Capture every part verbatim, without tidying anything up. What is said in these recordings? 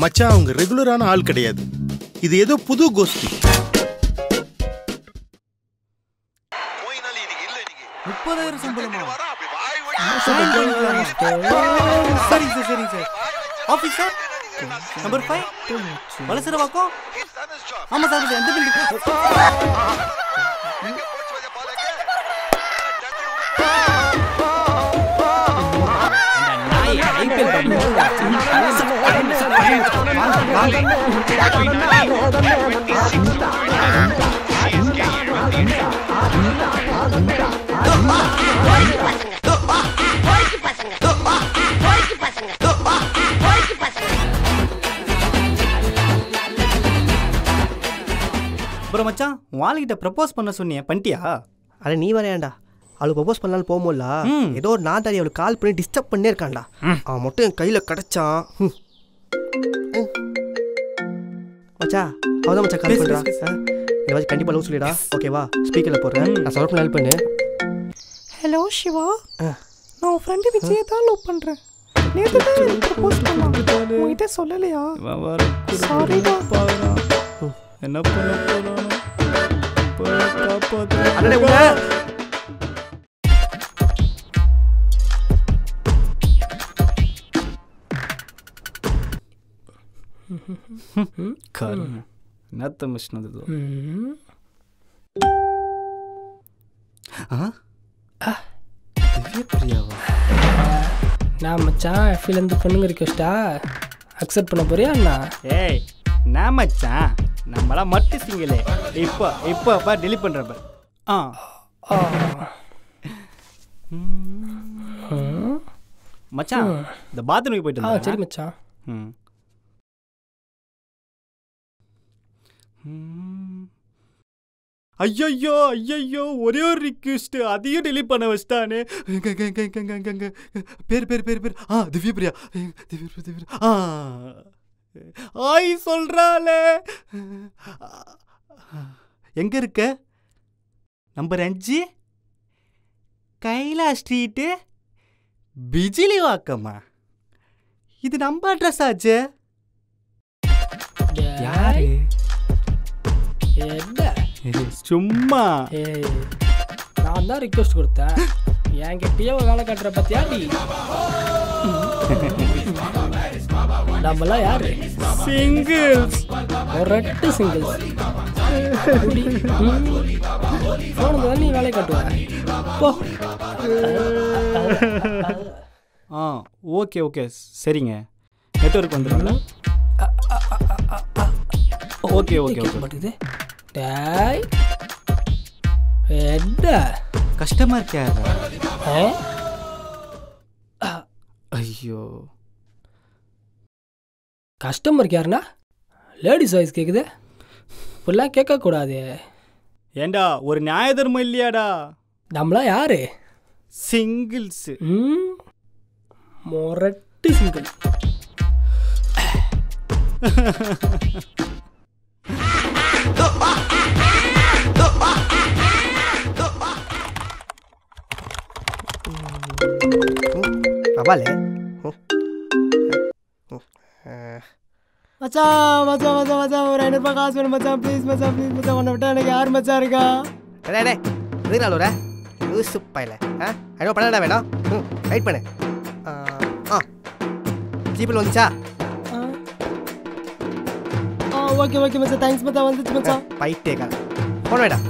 மச்சா அவங்க ரெகுலரான ஆள் கிடையாது. இது ஏதோ புது கோஸ்டி. முப்பதாயிரம் சம்பளமா? சரி சார், சரி சார். ஆபீசர் நம்பர் ஐந்து வலசர வாக்கோ. ஆமா சார், எந்த பில்டிங்? மச்சான் வாலிட்ட ப்ரப்போஸ் பண்ண சொன்னியே, பண்ணிட்டியா? அட நீ வரையாண்டா, அவளுக்கு ப்ரப்போஸ் பண்ணாலும் போக முடியல. ஏதோ ஒரு நான் தாடி அவளுக்கு கால் பண்ணி டிஸ்டர்ப் பண்ணே இருக்காண்டா. அவன் மட்டும் என் கையில் கிடச்சான். மச்சா அவதான் மச்சா கால் பண்ணுறான். ஏதாவது கண்டிப்பாக லவ் சொல்லிடா, ஓகேவா? ஸ்பீக்கரில் போடுறேன், நான் சொல்ல ஹெல்ப் பண்ணு. ஹலோ சிவா, நான் உன் ஃப்ரெண்டு விஜயை தான் லவ் பண்ணுறேன். நேற்று தான் எனக்கு ப்ரப்போஸ் பண்ணான், உன்கிட்ட சொல்லலையா? சாரிடா. என்ன பண்ண போகிறோம்? போயிட்டு ஐயோ ஐயோ ஒரே ஒரு ரிக்வெஸ்ட், அதையும் டெலிட் பண்ண வச்சிட்டானே. பேர் பேர் பேர் பேர் ஆ திவ்யபிரியா. ஆ ஆய் சொல்றாளே, எங்க இருக்க? நம்பர் அஞ்சு கைலா ஸ்ட்ரீட்டு பிஜிலி வாக்கம்மா. இது நம்ம அட்ரஸ் ஆச்சு. யாரு சும்மா நான் தான் ரிக்வெஸ்ட் கொடுத்தேன். என்கிட்டயே வேலை கட்டுற பத்தியா நீ? நம்மளாம் யாரு சிங்கிள்ஸ், ரெட்டு சிங்கிள்ஸ். போனது தான் நீ வேலை கட்டுவ. ஆ ஓகே ஓகே சரிங்க. நெட்வொர்க் வந்துடுங்களா? Okay okay okay. பட் இது டேய் ஹெட் கஸ்டமர் கேர். ஐயோ கஸ்டமர் கேர்னா லேடிஸ் வாய்ஸ் கேட்குது, ஃபுல்லாக கேட்கக்கூடாது. ஏண்டா ஒரு நியாய தர்மம் இல்லையாடா? நம்மளாம் யாரு சிங்கிள்ஸு, மொரட்டு சிங்கிள். அவாலே மச்சான் மச்சான் மச்சான் மச்சான் ஒரு ஐநூறுபா காசு வேணும் மச்சான். ப்ளீஸ் மச்சான் ப்ளீஸ் மச்சான். உன்னை விட்டா எனக்கு யார் மச்சான் இருக்கா? டே டே எதுக்கு நாள் ஒரு லூசு பையல? ஆ ஐநூறு பண்ணடா வேணும். ம் வெயிட் பண்ணு. ஆ ஜிபேல வந்துச்சா? ஆ ஓகே ஓகே மச்சான் தேங்க்ஸ் மச்சான். வந்துச்சு மச்சான். பைட்டே கா போன் வேடா.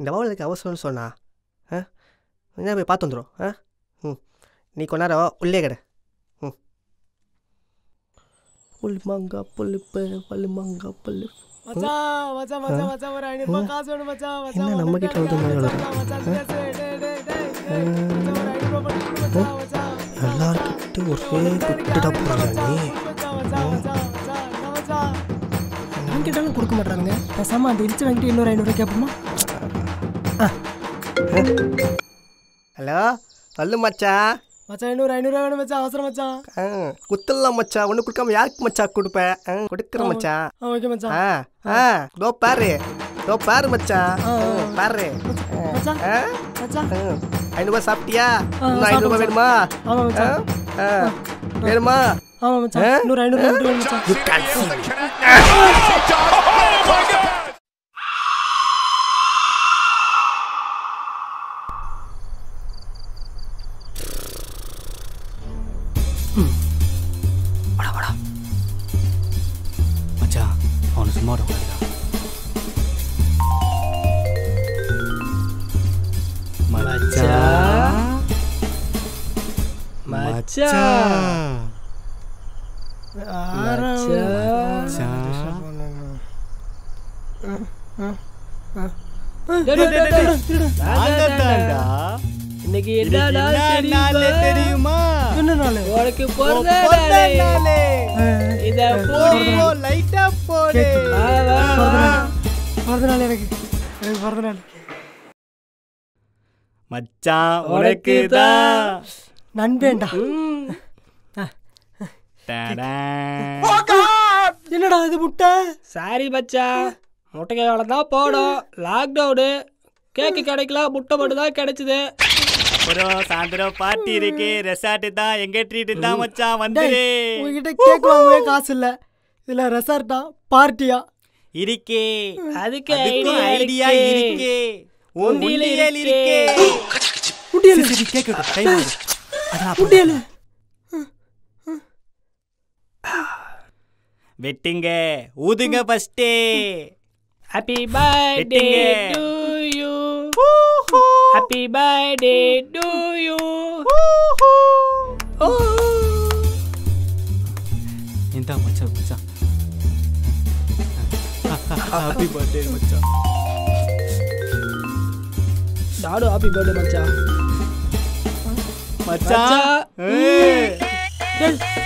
இந்த வாவலுக்கு அவசரம்னு சொன்னா ஆ என்ன போய் பார்த்து வந்துடும். ஆ ம் நீ கொண்டாரோ உள்ளே கடை. ம் புல் மாங்கா புல்லுப்பு பல் மாங்கா புல்லு. மச்சான் மச்சான் மச்சான் மச்சான் ஒரு ஐநூறு காசு வேணும் மச்சான். மச்சான் என்ன நம்ம கிட்ட வந்து மச்சான் எல்லாரும் கிட்ட ஒரே குட்டடா போறானே. நீங்க கிட்டாலும் கொடுக்க மாட்டாங்க. பேசாம அந்த இடிச்சு வாங்கிட்டு இன்னொரு ஐநூறு கேட்போமா? ஹலோ சொல்லு மச்சான். மச்சான் இன்னொரு ஐநூறுவா வேணும் மச்சான், அவசரம் மச்சான். குத்தலாம் மச்சான், ஒன்று கொடுக்காம யாருக்கு மச்சான் கொடுப்பேன்? கொடுக்குறேன் மச்சான். ஓகே மச்சான். ஆ ஆ தோ பாரு தோ பாரு மச்சான் பாரு. acha acha ainu ba saptiya ainu ba verma ha ha verma ha macha ainu ainu ainu macha you can't see oh my god बड़ा बड़ा अच्छा और सुमर हो गया मचा मचा मचा இன்னைக்கு என்ன நாள் தெரியுமா என்ன நாள் உங்களுக்கு பொறந்த நாள் இத போடுங்க லைட்டா போடு பொறந்த நாள் எனக்கு எனக்கு பொறந்த நாள் மச்சான் உங்களுக்கு தான் நண்பேண்டா டடா ஓ காட் என்னடா இது முட்டை சாரி மச்சா முட்டைக்கு அவ்வளவு தான் போடும் லாக் டவுன் கேக் கிடைக்கல முட்டை மட்டும் தான் கிடைச்சது ब्रो सांद्रो पार्टी இருக்கு ரெசார்ட் தான் எங்க ட்ரீட் தான் மச்சான் வந்துரு உன்கிட்ட கேக் வாங்கவே காசு இல்ல இதுல ரெசார்ட் தான் பார்ட்டியா இருக்கு அதுக்கு ஐடியா இருக்கு உண்டியல் இருக்கு உண்டியல் இருக்கு கேக் எடுத்து டைம் அத உண்டியல் வெட்டிங்க ஊதுங்க first happy birthday to you Happy birthday to you. Oh. इंता मचा मचा. Happy birthday मचा. दारू happy birthday मचा. मचा. चल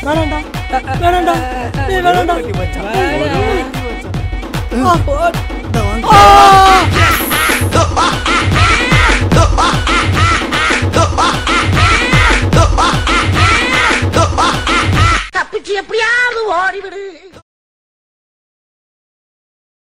बनाना बनाना बनाना. मचा.